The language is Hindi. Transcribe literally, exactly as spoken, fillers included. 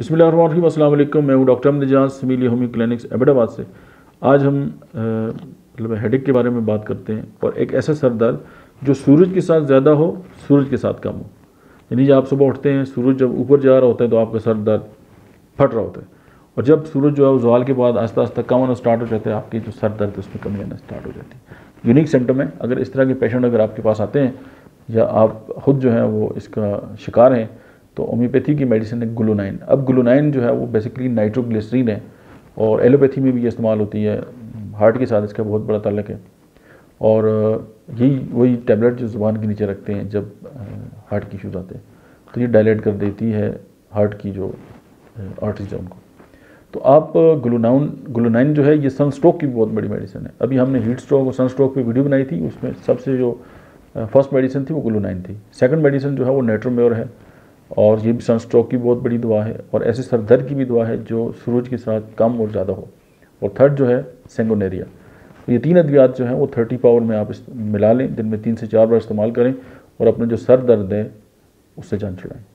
बिस्मिल्लाहिर्रहमानिर्रहीम, अस्सलाम वालेकुम। मैं हूँ doctor Ahmad Ejaz, similia homeo clinics Abbottabad से। आज हम मतलब हेडेक के बारे में बात करते हैं, और एक ऐसा सर दर्द जो सूरज के साथ ज़्यादा हो, सूरज के साथ कम हो। यानी जब आप सुबह उठते हैं, सूरज जब ऊपर जा रहा होता है तो आपका सर दर्द फट रहा होता है, और जब सूरज जो है ज़वाल के बाद आस्ता आस्ता कम होना स्टार्ट हो जाता है, आपकी जो सर दर्द उसमें कमी आना स्टार्ट हो जाती है। यूनिक सिम्टम है। अगर इस तरह के पेशेंट अगर आपके पास आते हैं या आप ख़ुद जो है वो इसका शिकार हैं, तो होम्योपैथी की मेडिसिन है ग्लोनाइन। अब ग्लोनाइन जो है वो बेसिकली नाइट्रोग्लिसरीन है, और एलोपैथी में भी ये इस्तेमाल होती है। हार्ट के साथ इसका बहुत बड़ा ताल्लुक है, और यही वही टैबलेट जो ज़ुबान के नीचे रखते हैं जब हार्ट के इश्यूज आते हैं, तो ये डायलेट कर देती है हार्ट की जो आर्टरीज है उनको। तो आप ग्लोनाइन ग्लोनाइन जो है ये सन स्ट्रोक की बहुत बड़ी मेडिसिन है। अभी हमने हीट स्ट्रोक और सन स्ट्रोक पर वीडियो बनाई थी, उसमें सबसे जो फर्स्ट मेडिसिन थी वो ग्लोनाइन थी। सेकंड मेडिसिन जो है वो नाइट्रोमेर है, और ये भी सनस्ट्रोक की बहुत बड़ी दवा है, और ऐसे सर दर्द की भी दवा है जो सूरज के साथ कम और ज़्यादा हो। और थर्ड जो है सेंगोनेरिया। ये तीन अद्वियात जो हैं वो थर्टी पावर में आप मिला लें, दिन में तीन से चार बार इस्तेमाल करें, और अपने जो सर दर्द है उससे जान छुड़ाएँ।